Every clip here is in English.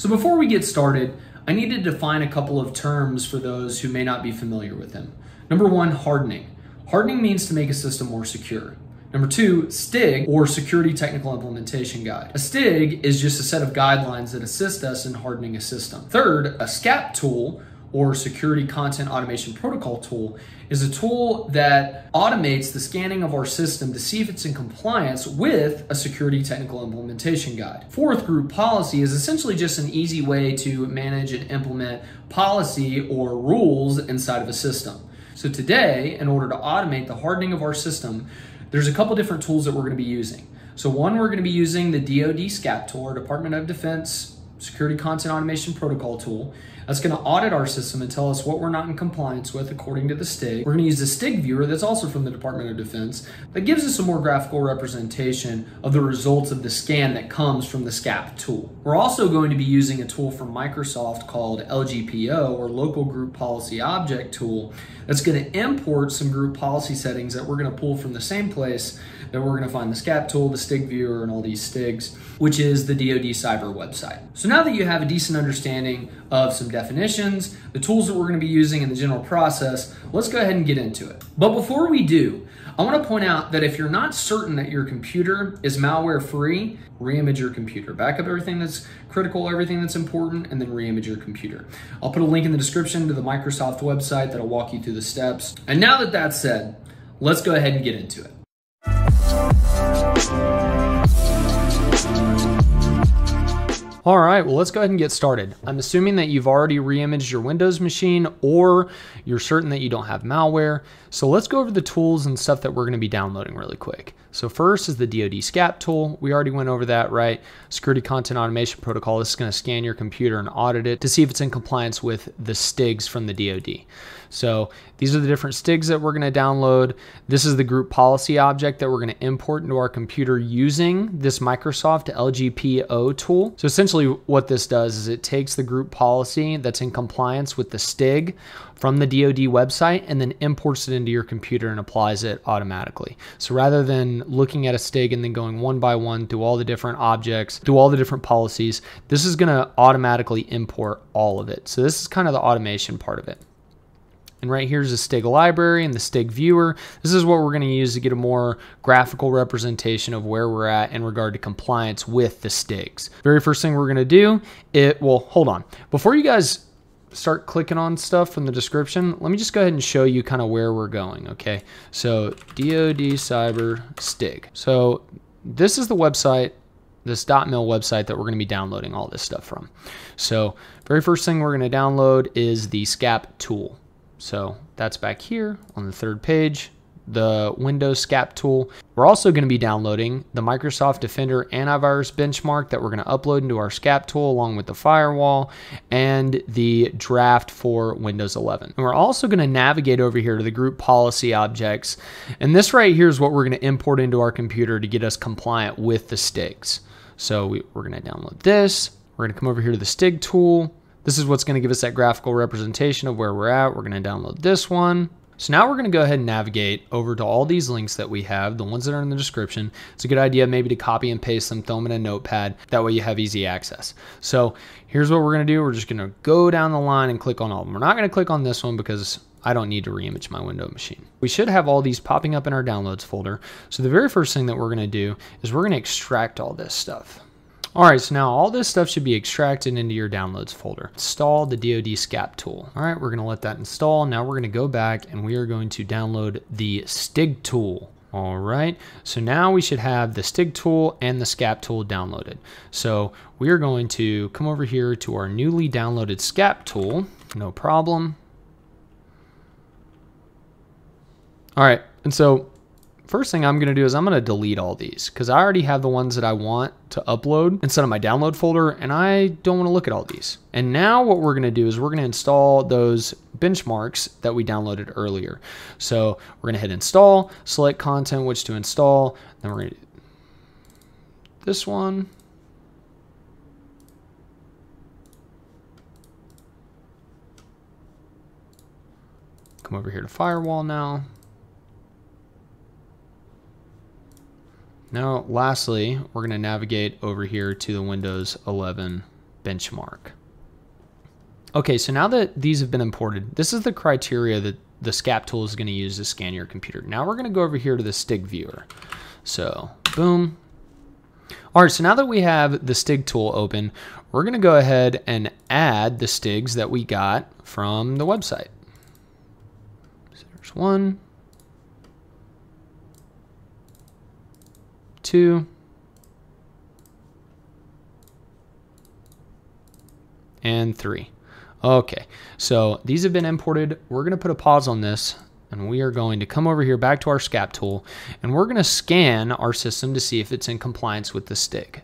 So before we get started, I need to define a couple of terms for those who may not be familiar with them. Number one, hardening. Hardening means to make a system more secure. Number two, STIG, or Security Technical Implementation Guide. A STIG is just a set of guidelines that assist us in hardening a system. Third, a SCAP tool, or Security Content Automation Protocol tool, is a tool that automates the scanning of our system to see if it's in compliance with a Security Technical Implementation Guide. Fourth group, policy, is essentially just an easy way to manage and implement policy or rules inside of a system. So today, in order to automate the hardening of our system, there's a couple different tools that we're going to be using. So one, we're going to be using the DoD SCAP tool, or Department of Defense Security Content Automation Protocol tool. That's going to audit our system and tell us what we're not in compliance with according to the STIG. We're going to use the STIG viewer that's also from the Department of Defense that gives us a more graphical representation of the results of the scan that comes from the SCAP tool. We're also going to be using a tool from Microsoft called LGPO, or Local Group Policy Object tool, that's going to import some group policy settings that we're going to pull from the same place that we're going to find the SCAP tool, the STIG viewer, and all these STIGs, which is the DoD cyber website. So now that you have a decent understanding of some definitions, the tools that we're going to be using, and the general process, let's go ahead and get into it. But before we do, I want to point out that if you're not certain that your computer is malware free, reimage your computer. Back up everything that's critical, everything that's important, and then reimage your computer. I'll put a link in the description to the Microsoft website that'll walk you through the steps. And now that that's said, let's go ahead and get into it. All right, well, let's go ahead and get started. I'm assuming that you've already re-imaged your Windows machine, or you're certain that you don't have malware. So let's go over the tools and stuff that we're gonna be downloading really quick. So first is the DoD SCAP tool. We already went over that, right? Security Content Automation Protocol. This is gonna scan your computer and audit it to see if it's in compliance with the STIGs from the DoD. So these are the different STIGs that we're gonna download. This is the group policy object that we're gonna import into our computer using this Microsoft LGPO tool. So essentially, what this does is it takes the group policy that's in compliance with the STIG from the DoD website and then imports it into your computer and applies it automatically. So rather than looking at a STIG and then going one by one through all the different objects, through all the different policies, this is going to automatically import all of it. So this is kind of the automation part of it. And right here's the STIG library and the STIG viewer. This is what we're going to use to get a more graphical representation of where we're at in regard to compliance with the STIGs. Very first thing we're going to do, hold on. Before you guys start clicking on stuff from the description, let me just go ahead and show you kind of where we're going, okay? So DoD Cyber STIG. So this is the website, this .mil website that we're going to be downloading all this stuff from. So very first thing we're going to download is the SCAP tool. So that's back here on the third page, the Windows SCAP tool. We're also going to be downloading the Microsoft Defender Antivirus benchmark that we're going to upload into our SCAP tool along with the firewall and the draft for Windows 11. And we're also going to navigate over here to the group policy objects. And this right here is what we're going to import into our computer to get us compliant with the STIGs. So we're going to download this. We're going to come over here to the STIG tool. This is what's going to give us that graphical representation of where we're at. We're going to download this one. So now we're going to go ahead and navigate over to all these links that we have, the ones that are in the description. It's a good idea maybe to copy and paste them, throw them in a notepad. That way you have easy access. So here's what we're going to do. We're just going to go down the line and click on all of them. We're not going to click on this one because I don't need to reimage my Windows machine. We should have all these popping up in our downloads folder. So the very first thing that we're going to do is we're going to extract all this stuff. All right, so now all this stuff should be extracted into your downloads folder. Install the DoD SCAP tool. All right, we're gonna let that install. Now we're gonna go back and we are going to download the STIG tool. All right, so now we should have the STIG tool and the SCAP tool downloaded. So we are going to come over here to our newly downloaded SCAP tool, no problem. All right, and so first thing I'm gonna do is I'm gonna delete all these because I already have the ones that I want to upload instead of my download folder, and I don't wanna look at all these. And now what we're gonna do is we're gonna install those benchmarks that we downloaded earlier. So we're gonna hit install, select content which to install, then we're gonna do this one. Come over here to firewall now. Now, lastly, we're going to navigate over here to the Windows 11 benchmark. Okay, so now that these have been imported, this is the criteria that the SCAP tool is going to use to scan your computer. Now we're going to go over here to the STIG viewer. So, boom. All right, so now that we have the STIG tool open, we're going to go ahead and add the STIGs that we got from the website. So there's 1, 2, and 3. Okay, so these have been imported. We're gonna put a pause on this and we are going to come over here back to our SCAP tool and we're gonna scan our system to see if it's in compliance with the STIG.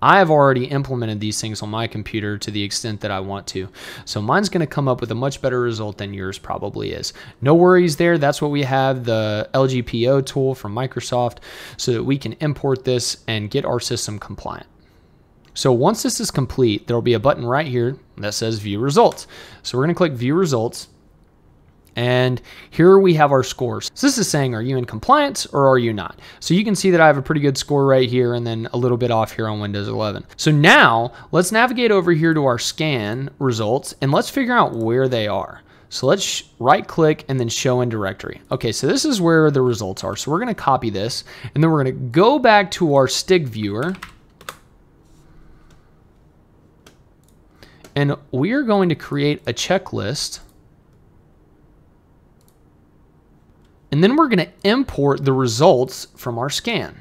I have already implemented these things on my computer to the extent that I want to. So mine's gonna come up with a much better result than yours probably is. No worries there, that's what we have, the LGPO tool from Microsoft, so that we can import this and get our system compliant. So once this is complete, there'll be a button right here that says View Results. So we're gonna click View Results, and here we have our scores. So this is saying, are you in compliance or are you not? So you can see that I have a pretty good score right here and then a little bit off here on Windows 11. So now let's navigate over here to our scan results and let's figure out where they are. So let's right click and then show in directory. Okay, so this is where the results are. So we're gonna copy this and then we're gonna go back to our STIG viewer and we are going to create a checklist. And then we're going to import the results from our scan.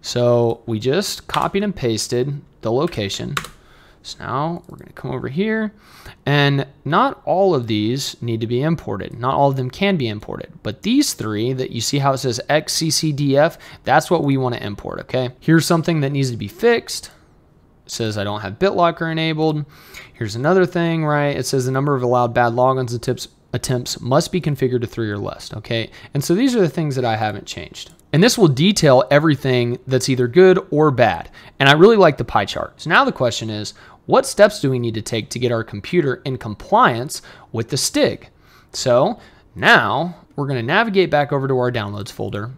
So we just copied and pasted the location. So now we're going to come over here, and not all of these need to be imported. Not all of them can be imported, but these three that you see how it says XCCDF, that's what we want to import, okay? Here's something that needs to be fixed. It says I don't have BitLocker enabled. Here's another thing, right? It says the number of allowed bad logins and attempts must be configured to 3 or less, okay? And so these are the things that I haven't changed. And this will detail everything that's either good or bad. And I really like the pie chart. So now the question is, what steps do we need to take to get our computer in compliance with the STIG? So now we're gonna navigate back over to our downloads folder.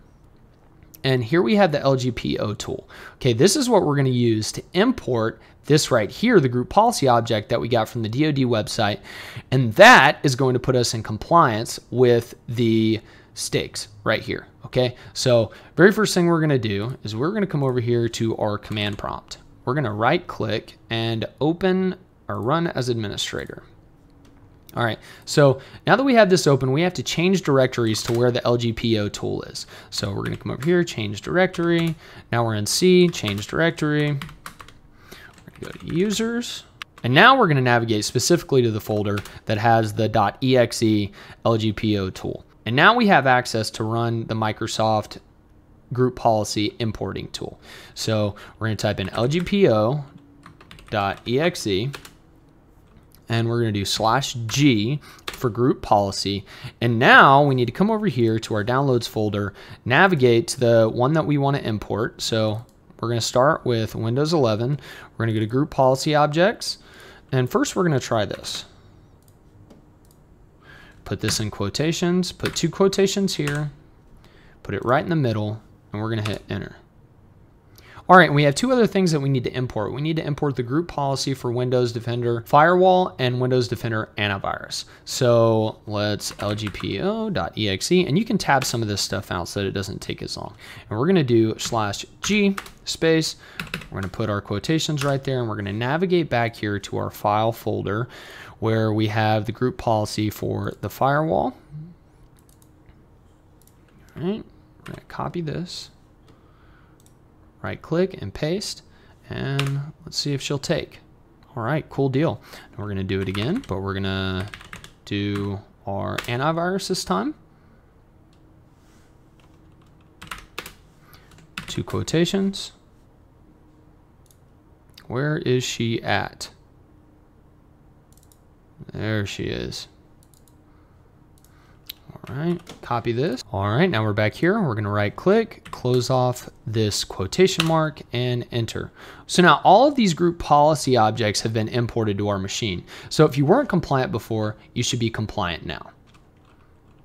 And here we have the LGPO tool. Okay, this is what we're gonna use to import this right here, the group policy object that we got from the DoD website. And that is going to put us in compliance with the STIGs right here, okay? So very first thing we're gonna do is we're gonna come over here to our command prompt. We're gonna right click and open or run as administrator. All right, so now that we have this open, we have to change directories to where the LGPO tool is. So we're gonna come over here, change directory. Now we're in C, change directory. We're gonna go to users. And now we're gonna navigate specifically to the folder that has the .exe LGPO tool. And now we have access to run the Microsoft group policy importing tool. So we're gonna type in LGPO.exe. And we're gonna do /G for group policy. And now we need to come over here to our downloads folder, navigate to the one that we wanna import. So we're gonna start with Windows 11. We're gonna go to group policy objects. And first we're gonna try this. Put this in quotations, put 2 quotations here, put it right in the middle, and we're gonna hit enter. All right, and we have 2 other things that we need to import. We need to import the group policy for Windows Defender Firewall and Windows Defender Antivirus. So let's lgpo.exe, and you can tab some of this stuff out so that it doesn't take as long. And we're gonna do /G space. We're gonna put our quotations right there, and we're gonna navigate back here to our file folder where we have the group policy for the firewall. All right, we're gonna copy this. Right click and paste, and let's see if she'll take. All right, cool deal. And we're gonna do it again, but we're gonna do our antivirus this time. 2 quotations. Where is she at? There she is. All right, copy this. All right, now we're back here. We're gonna right click, close off this quotation mark, and enter. So now all of these group policy objects have been imported to our machine. So if you weren't compliant before, you should be compliant now.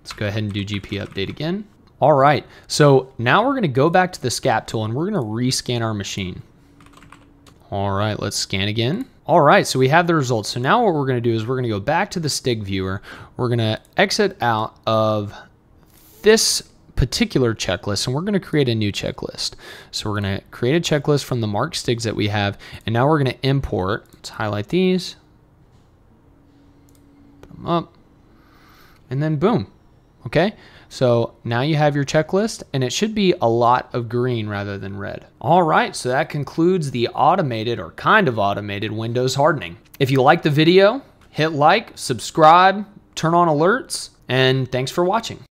Let's go ahead and do GP update again. All right, so now we're gonna go back to the SCAP tool and we're gonna rescan our machine. All right, let's scan again. All right, so we have the results. So now what we're gonna do is we're gonna go back to the STIG viewer. We're gonna exit out of this particular checklist and we're gonna create a new checklist. So we're gonna create a checklist from the marked STIGs that we have, and now we're gonna import. Let's highlight these, put them up, and then boom, okay? So now you have your checklist, and it should be a lot of green rather than red. All right, so that concludes the automated or kind of automated Windows hardening. If you like the video, hit like, subscribe, turn on alerts, and thanks for watching.